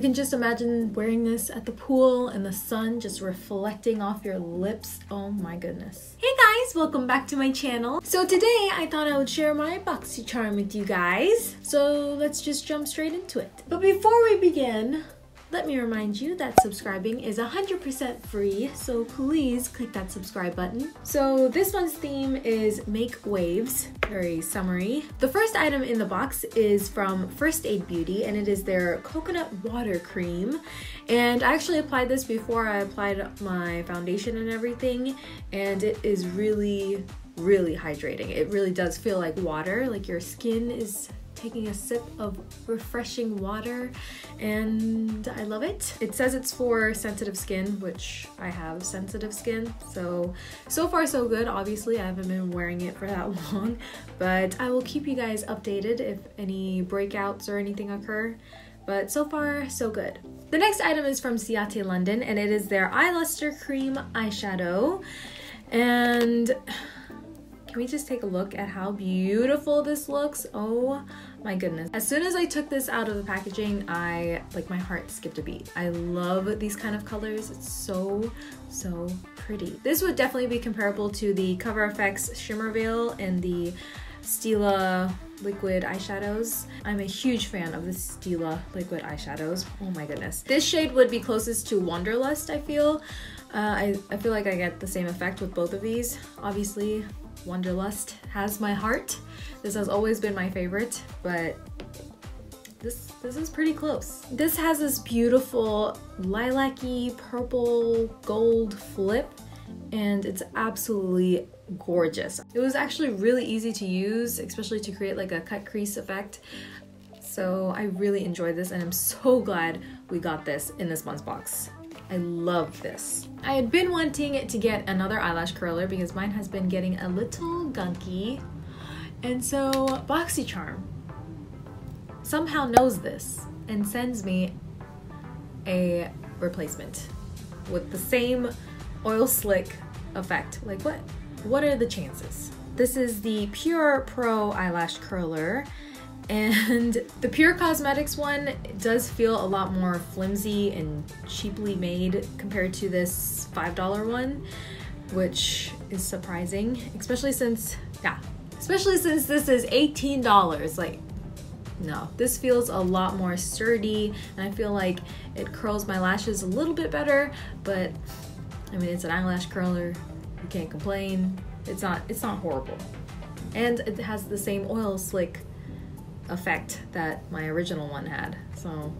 I can just imagine wearing this at the pool and the sun just reflecting off your lips. Oh my goodness. Hey guys, welcome back to my channel. So today I thought I would share my Boxycharm with you guys. So let's just jump straight into it. But before we begin, let me remind you that subscribing is 100% free, so please click that subscribe button. So this one's theme is Make Waves, very summery. The first item in the box is from First Aid Beauty, and it is their Coconut Water Cream. And I actually applied this before I applied my foundation and everything, and it is really hydrating. It really does feel like water, like your skin is taking a sip of refreshing water, and I love it. It says it's for sensitive skin, which I have sensitive skin, so far so good. Obviously I haven't been wearing it for that long, but I will keep you guys updated if any breakouts or anything occur. But so far, so good. The next item is from Ciate London, and it is their Eyelustre Cream Eyeshadow. And can we just take a look at how beautiful this looks? Oh my goodness. As soon as I took this out of the packaging, my heart skipped a beat. I love these kind of colors. It's so pretty. This would definitely be comparable to the Cover FX Shimmer Veil and the Stila liquid eyeshadows. I'm a huge fan of the Stila liquid eyeshadows. Oh my goodness. This shade would be closest to Wanderlust, I feel. I feel like I get the same effect with both of these. Obviously, Wanderlust has my heart. This has always been my favorite, but this is pretty close. This has this beautiful lilac-y purple gold flip, and it's absolutely gorgeous. It was actually really easy to use, especially to create like a cut crease effect. So I really enjoyed this, and I'm so glad we got this in this month's box. I love this. I had been wanting to get another eyelash curler because mine has been getting a little gunky. And so Boxycharm somehow knows this and sends me a replacement with the same oil slick effect. Like what? What are the chances? This is the Pure Pro Eyelash Curler. And the Pure Cosmetics one does feel a lot more flimsy and cheaply made compared to this $5 one, which is surprising, especially since this is $18. Like, no, this feels a lot more sturdy, and I feel like it curls my lashes a little bit better, but I mean, it's an eyelash curler. You can't complain. It's not horrible. And it has the same oil slick effect that my original one had, so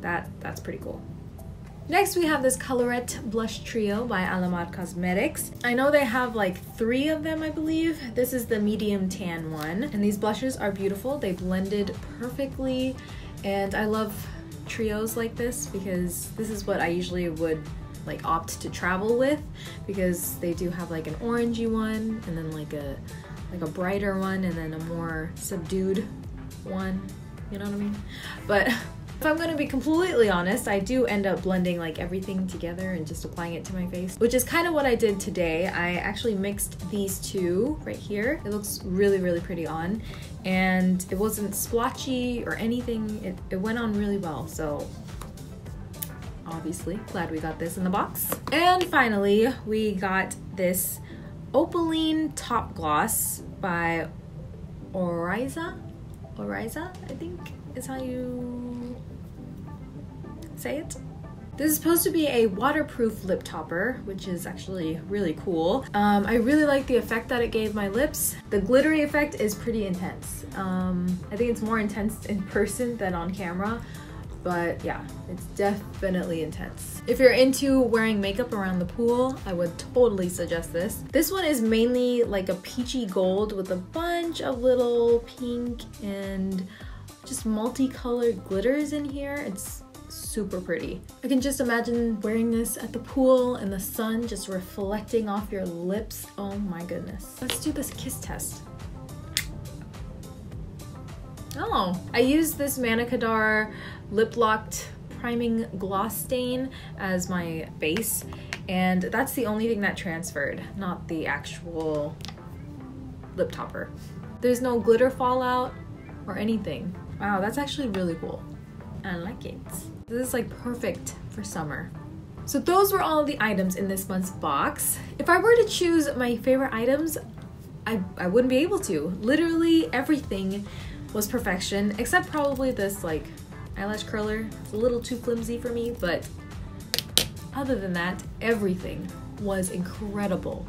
that's pretty cool. Next we have this Colorette blush trio by Alamar Cosmetics. I know they have like 3 of them, I believe. This is the medium tan one, and these blushes are beautiful. They blended perfectly, and I love trios like this because this is what I usually would like opt to travel with, because they do have like an orangey one, and then like a brighter one, and then a more subdued one, you know what I mean? But if I'm gonna be completely honest, I do end up blending like everything together and just applying it to my face, which is kind of what I did today. I actually mixed these 2 right here. It looks really pretty on, and it wasn't splotchy or anything. It went on really well, so obviously glad we got this in the box. And finally, we got this Opaline Top Gloss by Oryza, I think is how you say it. This is supposed to be a waterproof lip topper, which is actually really cool. I really like the effect that it gave my lips. The glittery effect is pretty intense. I think it's more intense in person than on camera, but yeah, it's definitely intense. If you're into wearing makeup around the pool, I would totally suggest this. This one is mainly like a peachy gold with a bunch of little pink and just multicolored glitters in here. It's super pretty. I can just imagine wearing this at the pool and the sun just reflecting off your lips. Oh my goodness. Let's do this kiss test. Oh, I used this Manicadar Lip Locked Priming Gloss Stain as my base, and that's the only thing that transferred, not the actual lip topper. There's no glitter fallout or anything. Wow, that's actually really cool. I like it. This is like perfect for summer. So those were all the items in this month's box. If I were to choose my favorite items, I wouldn't be able to. Literally everything was perfection, except probably this like eyelash curler. It's a little too flimsy for me, but other than that, everything was incredible.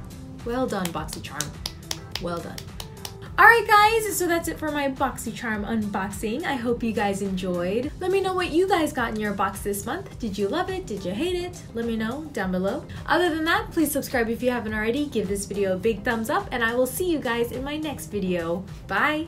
Well done, Boxycharm. Well done. Alright guys, so that's it for my Boxycharm unboxing. I hope you guys enjoyed. Let me know what you guys got in your box this month. Did you love it? Did you hate it? Let me know down below. Other than that, please subscribe if you haven't already. Give this video a big thumbs up and I will see you guys in my next video. Bye!